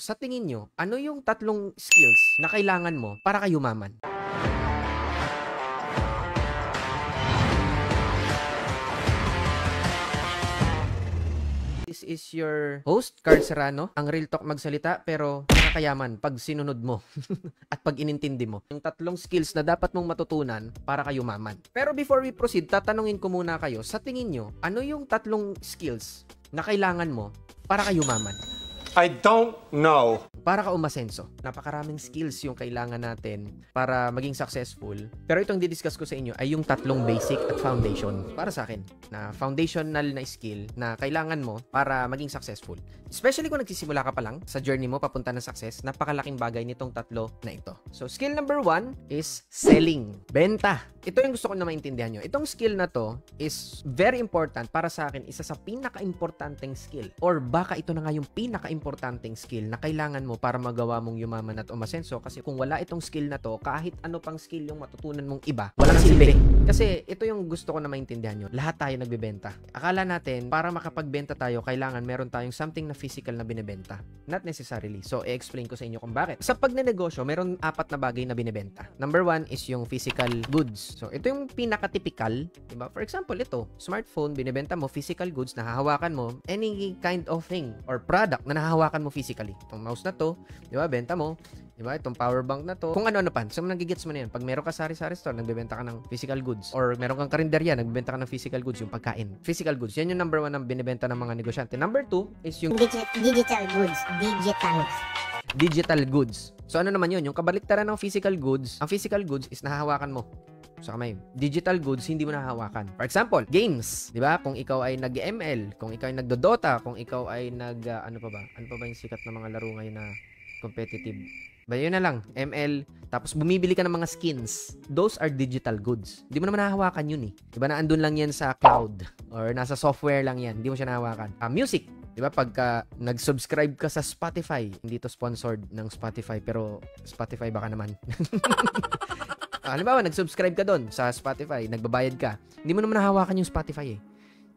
Sa tingin nyo, ano yung tatlong skills na kailangan mo para kayo yumaman? This is your host, Karl Serrano. Ang real talk magsalita pero nakakayaman pag sinunod mo at pag inintindi mo. Yung tatlong skills na dapat mong matutunan para kayo yumaman. Pero before we proceed, tatanungin ko muna kayo, sa tingin nyo, ano yung tatlong skills na kailangan mo para kayo yumaman? I don't know. Para ka umasenso, napakaraming skills yung kailangan natin para maging successful. Pero itong didiscuss ko sa inyo ay yung tatlong basic at foundation. Para sa akin, na foundational na skill na kailangan mo para maging successful. Especially kung nagsisimula ka pa lang sa journey mo papunta ng success, napakalaking bagay nitong tatlo na ito. So skill number one is selling. Benta. Ito yung gusto ko na maintindihan nyo. Itong skill na to is very important para sa akin. Isa sa pinaka-importanteng skill. Or baka ito na nga yung pinaka-importanteng skill na kailangan mo para magawa mong yumaman at umasenso, kasi kung wala itong skill na to, kahit ano pang skill yung matutunan mong iba, walang silbi. Kasi ito yung gusto ko na maintindihan nyo, lahat tayo nagbebenta. Akala natin para makapagbenta tayo, kailangan meron tayong something na physical na binebenta. Not necessarily. So i-explain ko sa inyo kung bakit. Sa pagnenegosyo, meron apat na bagay na binebenta. Number one is yung physical goods. So ito yung pinaka-typical, diba? For example, ito, smartphone, binebenta mo, physical goods, nahahawakan mo, any kind of thing or product na nahahawakan mo physically. Itong mouse na to, diba, benta mo. Diba, itong power bank na to. Kung ano-ano pa. So, nagigets mo na yan. Pag meron ka sari-sari store, nagbebenta ka ng physical goods. Or meron kang karinderya, nagbebenta ka ng physical goods, yung pagkain. Physical goods. Yan yung number one ang binibenta ng mga negosyante. Number two is yung digital goods. Digital goods. So, ano naman yun? Yung kabaliktaran ng physical goods. Ang physical goods is nahahawakan mo sa kamay. Digital goods, hindi mo nahahawakan. For example, games, di ba? Kung ikaw ay nag-ML, kung ikaw ay nagdodota, kung ikaw ay nag ano pa ba yung sikat na mga laro ngayon na competitive? Ba, yun na lang, ML, tapos bumibili ka ng mga skins. Those are digital goods. Hindi mo naman nahahawakan yun eh. Di ba, naandun lang yan sa cloud or nasa software lang yan. Hindi mo siya nahahawakan. Music, di ba, pagka nag-subscribe ka sa Spotify, hindi to sponsored ng Spotify, pero Spotify baka naman. Halimbawa, nag-subscribe ka doon sa Spotify, nagbabayad ka. Hindi mo naman nahahawakan yung Spotify eh.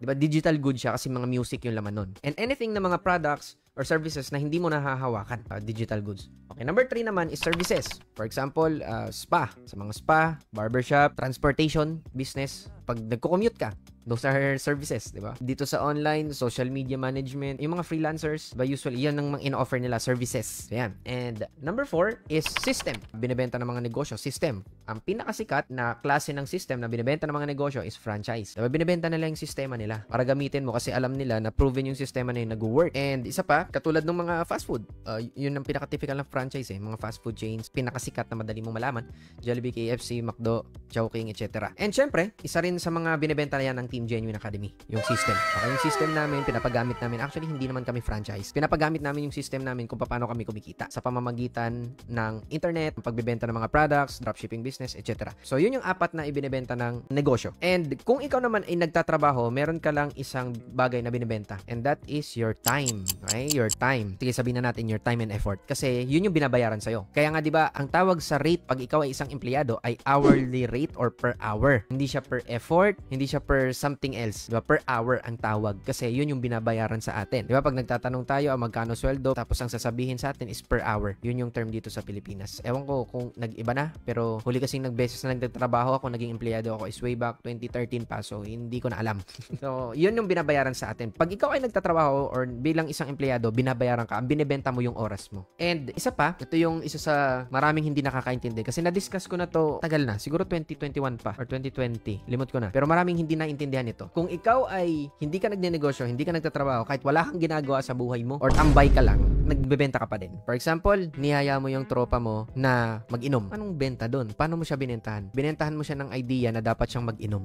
Diba, digital good siya kasi mga music yung laman nun. And anything na mga products or services na hindi mo nahahawakan, digital goods. Okay, number three naman is services. For example, spa. Sa mga spa, barbershop, transportation, business. Pag nagko-commute ka, those are services, diba? Dito sa online, social media management, yung mga freelancers, diba, usually, yan ang mga in-offer nila, services. So, yan. And number four is system. Binibenta ng mga negosyo, system. Ang pinakasikat na klase ng system na binibenta ng mga negosyo is franchise. Diba, binibenta nila yung sistema nila para gamitin mo kasi alam nila na proven yung sistema na yun nag-work. And isa pa, katulad ng mga fast food, yun ang pinaka-typical ng franchise eh. Mga fast food chains, pinakasikat na madali mong malaman. Jollibee, KFC, McDo, Chowking, etc. And syempre, isa rin sa mga binibenta na yan ng Team Genuine Academy, yung system. Okay, yung system namin, pinapagamit namin. Actually, hindi naman kami franchise. Pinapagamit namin yung system namin kung paano kami kumikita sa pamamagitan ng internet, pagbebenta ng mga products, dropshipping business, etc. So, yun yung apat na ibinebenta ng negosyo. And kung ikaw naman ay nagtatrabaho, meron ka lang isang bagay na binebenta. And that is your time. Okay? Your time. Sige, sabihin na natin your time and effort. Kasi yun yung binabayaran sa'yo. Kaya nga, di ba, ang tawag sa rate pag ikaw ay isang empleyado ay hourly rate or per hour. Hindi siya per effort, hindi siya per something else. Di ba? Per hour ang tawag. Kasi yun yung binabayaran sa atin. Di ba? Pag nagtatanong tayo, magkano sweldo, tapos ang sasabihin sa atin is per hour. Yun yung term dito sa Pilipinas. Ewan ko kung nag-iba na, pero huli kasi nagbeses na nagtatrabaho ako, naging empleyado ako is way back 2013 pa, so hindi ko na alam. So, yun yung binabayaran sa atin. Pag ikaw ay nagtatrabaho or bilang isang empleyado, binabayaran ka, ang binebenta mo yung oras mo. And isa pa, ito yung isa sa maraming hindi nakakaintindi kasi na-discuss ko na to tagal na, siguro 2021 pa or 2020, limot ko na. Pero maraming hindi naintindihan ito. Kung ikaw ay hindi ka nagnenegosyo, hindi ka nagtatrabaho, kahit wala kang ginagawa sa buhay mo or tambay ka lang, nagbebenta ka pa din. For example, niyaya mo yung tropa mo na mag-inom. Anong benta doon? Paano mo siya binentahan? Binentahan mo siya ng idea na dapat siyang mag-inom.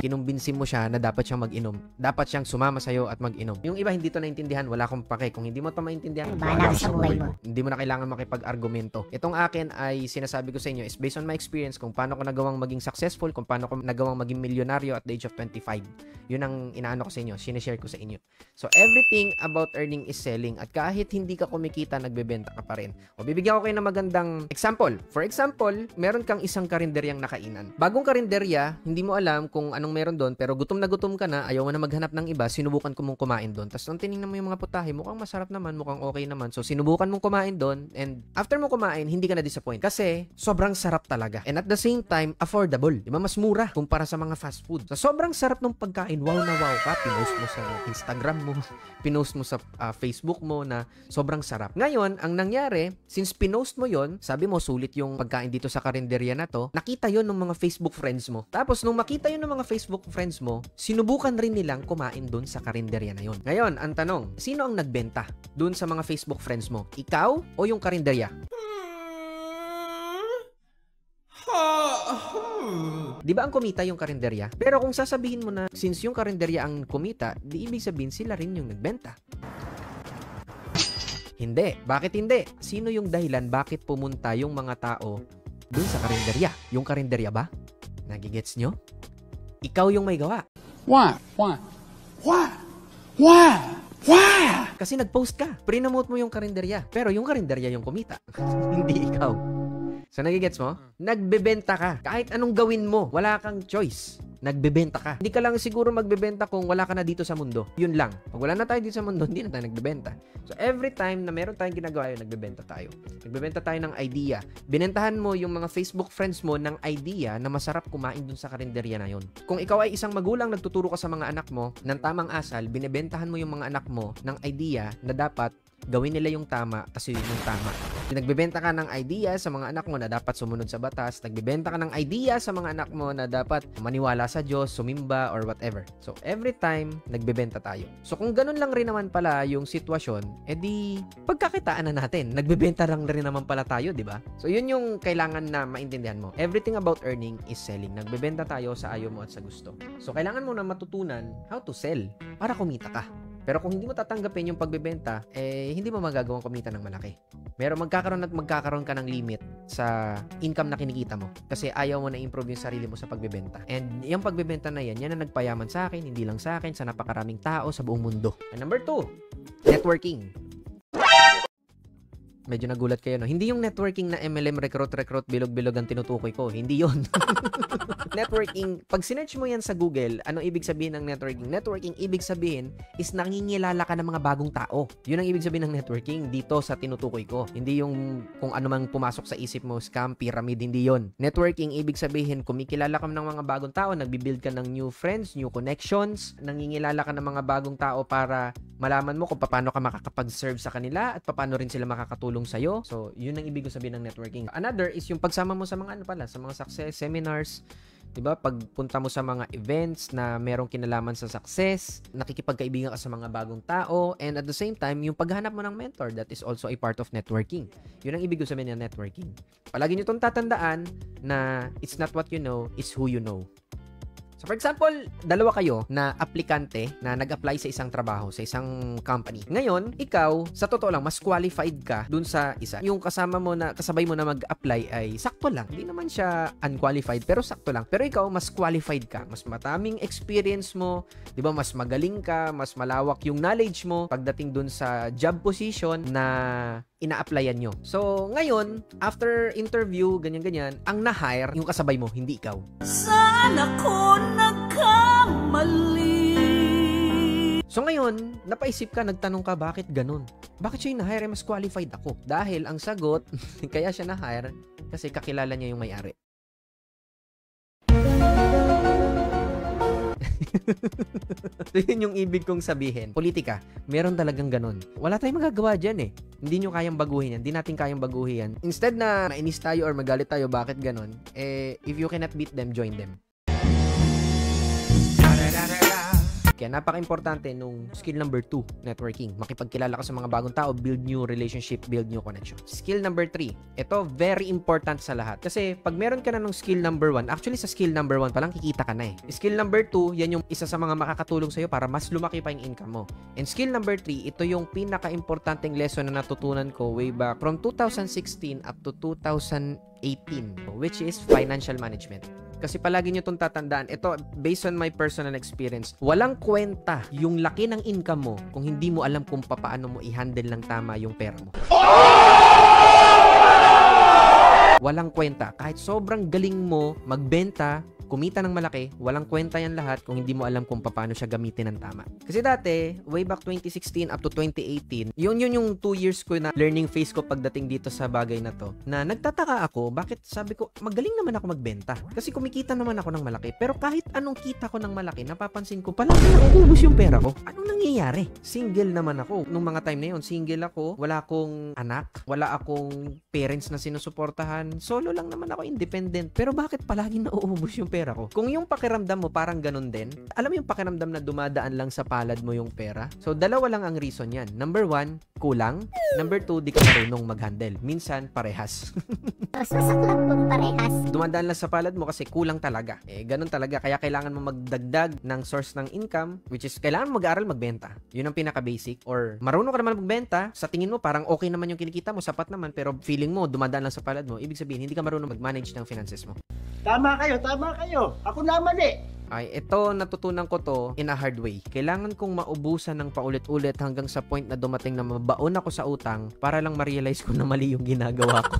Kinumbinsin mo siya na dapat siyang mag-inom. Dapat siyang sumama sa'yo at mag-inom. Yung iba hindi to naintindihan, wala akong pake. Kung hindi mo ito maintindihan, bahala sa buhay mo. Hindi mo na kailangan makipag-argumento. Itong akin ay sinasabi ko sa inyo is based on my experience kung paano ko nagawang maging successful, kung paano ko nagawang maging milyonaryo at the age of 25. Yun ang inaano ko sa inyo, sinishare ko sa inyo. So everything about earning is selling, at kahit hindi ka kumikita, nagbebenta ka pa rin. O bibigyan ko kayo ng magandang example. For example, meron kang isang karinderyang nakainan. Bagong karinderya, hindi mo alam kung anong lang meron doon, pero gutom na gutom ka na, ayaw mo na maghanap ng iba, sinubukan ko mong kumain doon. Tapos nang tinignan mo yung mga putahe, mukhang masarap naman, mukhang okay naman. So sinubukan mong kumain doon, and after mo kumain, hindi ka na disappoint kasi sobrang sarap talaga. And at the same time, affordable. Diba, mas mura kumpara sa mga fast food. So sobrang sarap ng pagkain, wow na wow ka, pinost mo sa Instagram mo, pinost mo sa Facebook mo na sobrang sarap. Ngayon, ang nangyari, since pinost mo 'yon, sabi mo sulit yung pagkain dito sa karinderya na to, nakita 'yon ng mga Facebook friends mo. Tapos nung makita 'yon ng mga Facebook friends mo, sinubukan rin nilang kumain doon sa karinderya na 'yon. Ngayon, ang tanong, sino ang nagbenta doon sa mga Facebook friends mo? Ikaw o yung karinderya? Di ba ang kumita yung karinderya? Pero kung sasabihin mo na since yung karinderya ang kumita, di ibig sabihin sila rin yung nagbenta. Hindi. Bakit hindi? Sino yung dahilan bakit pumunta yung mga tao dun sa karinderya? Yung karinderya ba? Nagigets nyo? Ikaw yung may gawa. Why? Why? Why? Why? Why? Kasi nagpost ka. Prinomote mo yung karinderya. Pero yung karinderya yung kumita. Hindi ikaw. So nagigets mo? Nagbebenta ka. Kahit anong gawin mo, wala kang choice. Nagbebenta ka. Hindi ka lang siguro magbebenta kung wala ka na dito sa mundo. Yun lang. Pag wala na tayo dito sa mundo, hindi na tayo nagbebenta. So every time na meron tayong ginagawa, nagbebenta tayo. Nagbebenta tayo ng idea. Binentahan mo yung mga Facebook friends mo ng idea na masarap kumain dun sa karinderya na yun. Kung ikaw ay isang magulang, nagtuturo ka sa mga anak mo ng tamang asal, binebentahan mo yung mga anak mo ng idea na dapat gawin nila yung tama kasi yun yung tama. Nagbebenta ka ng idea sa mga anak mo na dapat sumunod sa batas. Nagbebenta ka ng idea sa mga anak mo na dapat maniwala sa Diyos, sumimba, or whatever. So, every time, nagbebenta tayo. So, kung ganun lang rin naman pala yung sitwasyon, edi, pagkakitaan na natin. Nagbebenta lang rin naman pala tayo, di ba? So, yun yung kailangan na maintindihan mo. Everything about earning is selling. Nagbebenta tayo sa ayaw mo at sa gusto. So, kailangan mo na matutunan how to sell para kumita ka. Pero kung hindi mo tatanggapin yung pagbebenta, eh hindi mo magagawang kumita ng malaki. Pero magkakaroon ka ng limit sa income na kinikita mo kasi ayaw mo na improve yung sarili mo sa pagbebenta. And yung pagbebenta na yan na nagpayaman sa akin, hindi lang sa akin, sa napakaraming tao sa buong mundo. And number 2, networking. Medyo nagulat kayo, no? Hindi yung networking na MLM, recruit, bilog-bilog ang tinutukoy ko. Hindi yon. Networking, pag sinearch mo yan sa Google, anong ibig sabihin ng networking? Networking, ibig sabihin, is nangingilala ka ng mga bagong tao. Yun ang ibig sabihin ng networking dito sa tinutukoy ko. Hindi yung kung ano mang pumasok sa isip mo, scam, pyramid, hindi yon. Networking, ibig sabihin, kumikilala ka ng mga bagong tao, nagbibuild ka ng new friends, new connections, nangingilala ka ng mga bagong tao para malaman mo kung paano ka makakapag-serve sa kanila at paano rin sila makakatulong sa'yo. So, yun ang ibig sabihin ng networking. Another is yung pagsama mo sa mga sa mga success seminars, 'di ba? Pagpunta mo sa mga events na merong kinalaman sa success, nakikipagkaibigan ka sa mga bagong tao, and at the same time, yung paghanap mo ng mentor, that is also a part of networking. Yun ang ibig sabihin ng networking. Palagi niyo 'tong tatandaan na it's not what you know, it's who you know. So for example, dalawa kayo na aplikante na nag-apply sa isang trabaho, sa isang company. Ngayon, ikaw, sa totoo lang, mas qualified ka dun sa isa. Yung kasama mo na, kasabay mo na mag-apply ay sakto lang. Hindi naman siya unqualified, pero sakto lang. Pero ikaw, mas qualified ka. Mas mataming experience mo, di ba? Mas magaling ka, mas malawak yung knowledge mo pagdating dun sa job position na ina-applyan nyo. So, ngayon, after interview, ganyan-ganyan, ang na-hire, yung kasabay mo, hindi ikaw. Sana ko nagkamali. So, ngayon, napaisip ka, nagtanong ka, bakit ganun? Bakit siya yung na-hire? Mas qualified ako. Dahil ang sagot, kaya siya na-hire, kasi kakilala niya yung may-ari. So, yun yung ibig kong sabihin. Politika, meron talagang ganun. Wala tayong magagawa dyan eh. Hindi nyo kayang baguhin yan. Hindi natin kayang baguhin yan. Instead na mainis tayo or magalit tayo, bakit ganun? Eh, if you cannot beat them, join them. Kaya napaka-importante nung skill number 2, networking. Makipagkilala ka sa mga bagong tao, build new relationship, build new connection. Skill number 3, ito very important sa lahat. Kasi pag meron ka na nung skill number 1, actually sa skill number 1 pa lang kikita ka na eh. Skill number 2, yan yung isa sa mga makakatulong sa'yo para mas lumaki pa yung income mo. And skill number 3, ito yung pinaka-importanting lesson na natutunan ko way back from 2016 up to 2018, which is financial management. Kasi palagi nyo itong tatandaan. Ito, based on my personal experience, walang kwenta yung laki ng income mo kung hindi mo alam kung paano mo i-handle ng tama yung pera mo. Walang kwenta. Kahit sobrang galing mo magbenta, kumita ng malaki, walang kwenta yan lahat kung hindi mo alam kung paano siya gamitin ng tama. Kasi dati, way back 2016 up to 2018, yun yung 2 years ko na learning phase ko pagdating dito sa bagay na to, na nagtataka ako, bakit sabi ko, magaling naman ako magbenta. Kasi kumikita naman ako ng malaki, pero kahit anong kita ko ng malaki, napapansin ko, palagi na ubus yung pera ko. Anong nangyayari? Single naman ako. Nung mga time na yun, single ako, wala akong anak, wala akong parents na sinusuportahan, solo lang naman ako, independent. Pero bakit palagi na uubos yung pera ko? Kung yung pakiramdam mo parang ganun din, alam mo yung pakiramdam na dumadaan lang sa palad mo yung pera? So, dalawa lang ang reason yan. Number one, kulang. Number two, di ka marunong mag-handle. Minsan, parehas. Sasaklap mong parehas. Dumadaan lang sa palad mo kasi kulang talaga. Eh, ganun talaga. Kaya kailangan mo magdagdag ng source ng income, which is, kailangan mag-aral magbenta. Yun ang pinaka-basic. Or, marunong ka naman magbenta, sa tingin mo, parang okay naman yung kinikita mo, sapat naman, pero feeling mo, dumadaan lang sa palad mo. Ibig sabihin, hindi ka marunong mag-manage ng finances mo. Tama kayo. Ako naman Ay, ito, natutunan ko to in a hard way. Kailangan kong maubusan ng paulit-ulit hanggang sa point na dumating na mabaon ako sa utang para lang ma-realize ko na mali yung ginagawa ko.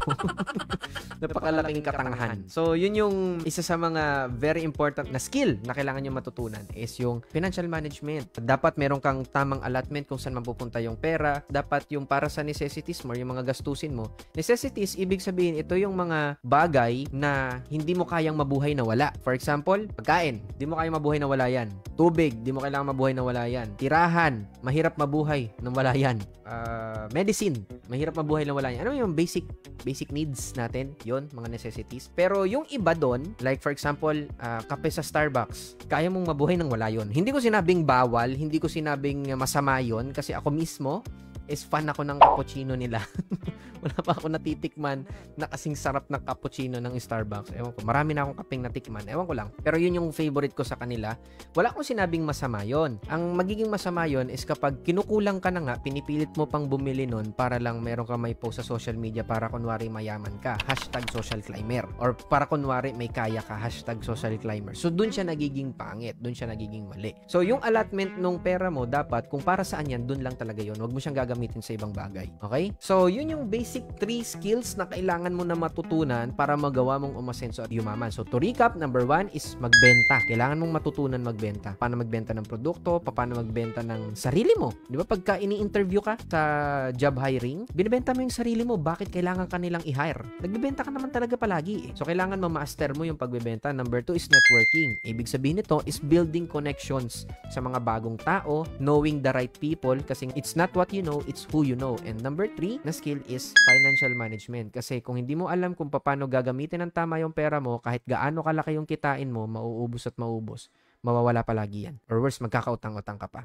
Napakalaking katangahan. So, yun yung isa sa mga very important na skill na kailangan nyo matutunan is yung financial management. Dapat meron kang tamang allotment kung saan mapupunta yung pera. Dapat yung para sa necessities mo, yung mga gastusin mo. Necessities, ibig sabihin, ito yung mga bagay na hindi mo kayang mabuhay na wala. For example, pagkain. Di mo kaya mabuhay na wala yan. Tubig, di mo kailangan mabuhay na wala yan. Tirahan, mahirap mabuhay na wala yan. Medicine, mahirap mabuhay na wala yan. Ano yung basic needs natin? Yun, mga necessities. Pero yung iba doon, like for example, kape sa Starbucks, kaya mong mabuhay ng wala yun. Hindi ko sinabing bawal, hindi ko sinabing masama yun, kasi ako mismo, is fan ako ng cappuccino nila. Wala pa ako natitikman na kasing sarap ng cappuccino ng Starbucks. Ewan ko, marami na akong kapeng natikman. Ewan ko lang. Pero yun yung favorite ko sa kanila. Wala akong sinabing masama yon. Ang magiging masama yon is kapag kinukulang ka na nga, pinipilit mo pang bumili nun para lang meron ka may post sa social media para kunwari mayaman ka. #social climber. Or para kunwari may kaya ka. #social climber. So, dun siya nagiging pangit. Dun siya nagiging mali. So, yung allotment nung pera mo, dapat kung para saan yan, dun lang talaga yon. Huwag mo siyang gagamitin sa ibang bagay. Okay? So, yun yung basic 3 skills na kailangan mo na matutunan para magawa mong umasenso at yumaman. So, to recap, number 1 is magbenta. Kailangan mong matutunan magbenta. Paano magbenta ng produkto, paano magbenta ng sarili mo. Di ba? Pagka ini-interview ka sa job hiring, binibenta mo yung sarili mo. Bakit kailangan ka nilang i-hire? Nagbibenta ka naman talaga palagi. So, kailangan ma-master mo yung pagbebenta. Number 2 is networking. Ibig sabihin nito is building connections sa mga bagong tao, knowing the right people, kasi it's not what you know, it's who you know. And number 3 na skill is financial management. Kasi kung hindi mo alam kung paano gagamitin ng tama yung pera mo, kahit gaano kalaki yung kitain mo, mauubos at mauubos. Mawawala palagi yan. Or worse, magkakautang-utang ka pa.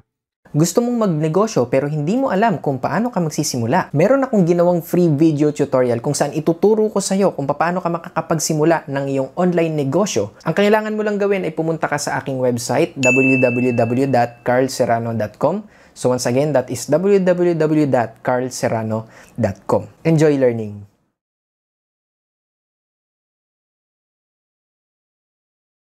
Gusto mong magnegosyo pero hindi mo alam kung paano ka magsisimula. Meron akong ginawang free video tutorial kung saan ituturo ko sa'yo kung paano ka makakapagsimula ng iyong online negosyo. Ang kailangan mo lang gawin ay pumunta ka sa aking website, www.karlserrano.com. So once again, that is www.karlserrano.com. Enjoy learning!